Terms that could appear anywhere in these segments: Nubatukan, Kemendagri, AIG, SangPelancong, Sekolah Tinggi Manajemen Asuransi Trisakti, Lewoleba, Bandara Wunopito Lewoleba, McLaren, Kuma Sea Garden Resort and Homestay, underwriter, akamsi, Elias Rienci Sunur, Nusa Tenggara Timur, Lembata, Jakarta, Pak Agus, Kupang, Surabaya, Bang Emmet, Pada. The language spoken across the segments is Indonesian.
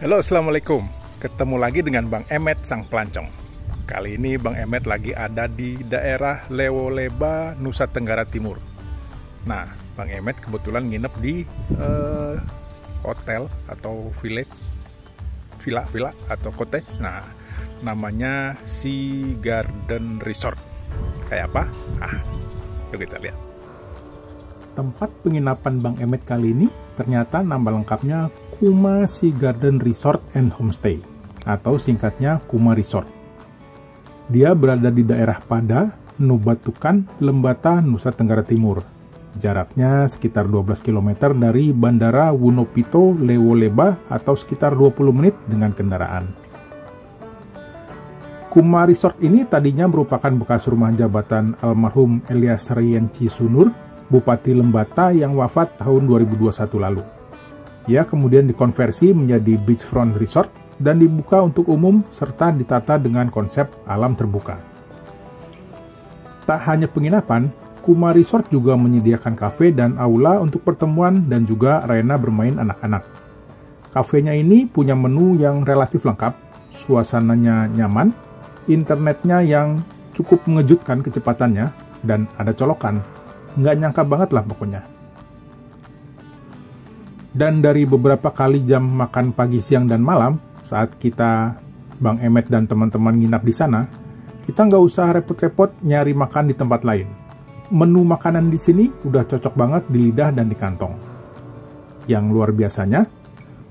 Halo, Assalamualaikum. Ketemu lagi dengan Bang Emmet, Sang Pelancong. Kali ini Bang Emmet lagi ada di daerah Lewoleba, Nusa Tenggara Timur. Nah, Bang Emmet kebetulan nginep di hotel atau villa atau cottage. Nah, namanya Sea Garden Resort. Kayak apa? Yuk kita lihat. Tempat penginapan Bang Emmet kali ini ternyata nama lengkapnya Kuma Sea Garden Resort and Homestay atau singkatnya Kuma Resort. Dia berada di daerah Pada, Nubatukan, Lembata, Nusa Tenggara Timur. Jaraknya sekitar 12 km dari Bandara Wunopito Lewoleba atau sekitar 20 menit dengan kendaraan. Kuma Resort ini tadinya merupakan bekas rumah jabatan almarhum Elias Rienci Sunur, Bupati Lembata yang wafat tahun 2021 lalu. Ia kemudian dikonversi menjadi beachfront resort dan dibuka untuk umum serta ditata dengan konsep alam terbuka. Tak hanya penginapan, Kuma Resort juga menyediakan kafe dan aula untuk pertemuan dan juga arena bermain anak-anak. Kafenya ini punya menu yang relatif lengkap, suasananya nyaman, internetnya yang cukup mengejutkan kecepatannya, dan ada colokan. Nggak nyangka banget lah pokoknya. Dan dari beberapa kali jam makan pagi, siang, dan malam, saat kita, Bang Emmet dan teman-teman nginap di sana, kita nggak usah repot-repot nyari makan di tempat lain. Menu makanan di sini udah cocok banget di lidah dan di kantong. Yang luar biasanya,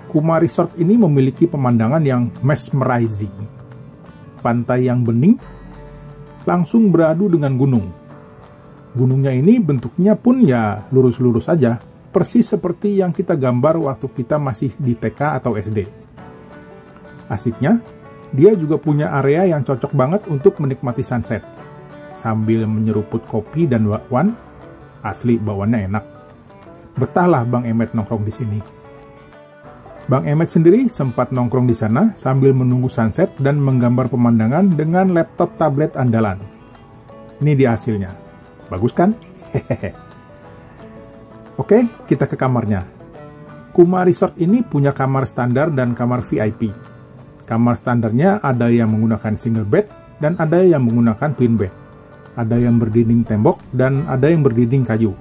Kuma Resort ini memiliki pemandangan yang mesmerizing. Pantai yang bening, langsung beradu dengan gunung. Gunungnya ini bentuknya pun ya lurus-lurus aja, persis seperti yang kita gambar waktu kita masih di TK atau SD. Asiknya, dia juga punya area yang cocok banget untuk menikmati sunset. Sambil menyeruput kopi dan bakwan, asli bakwannya enak. Betahlah Bang Emmet nongkrong di sini. Bang Emmet sendiri sempat nongkrong di sana sambil menunggu sunset dan menggambar pemandangan dengan laptop tablet andalan. Ini dia hasilnya. Bagus kan? Hehehe. Oke, kita ke kamarnya. Kuma Resort ini punya kamar standar dan kamar VIP. Kamar standarnya ada yang menggunakan single bed dan ada yang menggunakan twin bed. Ada yang berdinding tembok dan ada yang berdinding kayu.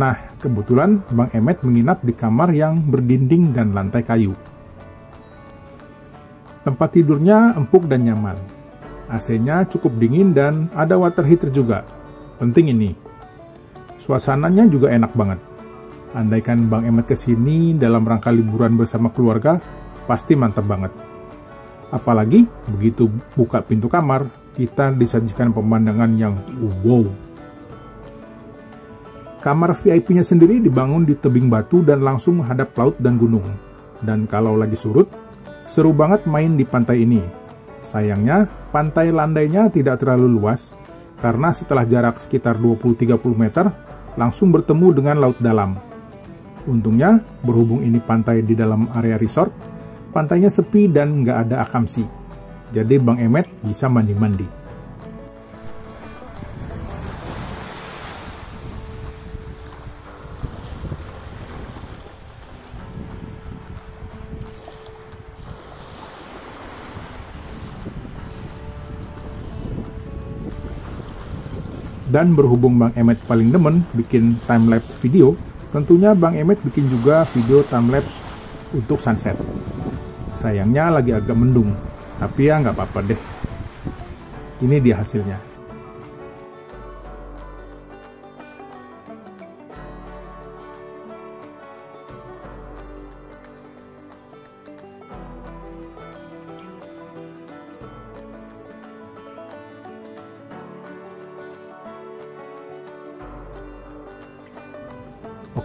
Nah, kebetulan Bang Emmet menginap di kamar yang berdinding dan lantai kayu. Tempat tidurnya empuk dan nyaman. AC-nya cukup dingin dan ada water heater juga. Penting ini. Suasananya juga enak banget. Andaikan Bang Emmet kesini dalam rangka liburan bersama keluarga, pasti mantap banget. Apalagi begitu buka pintu kamar, kita disajikan pemandangan yang wow. Kamar VIP-nya sendiri dibangun di tebing batu dan langsung menghadap laut dan gunung. Dan kalau lagi surut, seru banget main di pantai ini. Sayangnya, pantai landainya tidak terlalu luas, karena setelah jarak sekitar 20-30 meter, langsung bertemu dengan laut dalam. Untungnya, berhubung ini pantai di dalam area resort, pantainya sepi dan nggak ada akamsi. Jadi Bang Emmet bisa mandi-mandi. Dan berhubung Bang Emmet paling demen bikin timelapse video, tentunya Bang Emmet bikin juga video timelapse untuk sunset. Sayangnya lagi agak mendung, tapi ya nggak apa-apa deh. Ini dia hasilnya.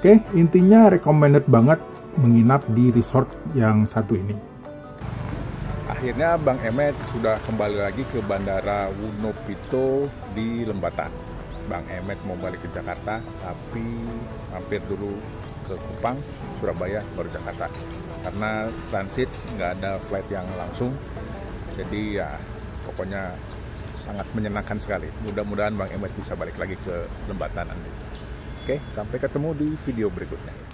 Oke, intinya recommended banget menginap di resort yang satu ini. Akhirnya Bang Emmet sudah kembali lagi ke Bandara Wunopito di Lembata. Bang Emmet mau balik ke Jakarta, tapi mampir dulu ke Kupang, Surabaya, baru Jakarta. Karena transit nggak ada flight yang langsung, jadi ya pokoknya sangat menyenangkan sekali. Mudah-mudahan Bang Emmet bisa balik lagi ke Lembata nanti. Oke, sampai ketemu di video berikutnya.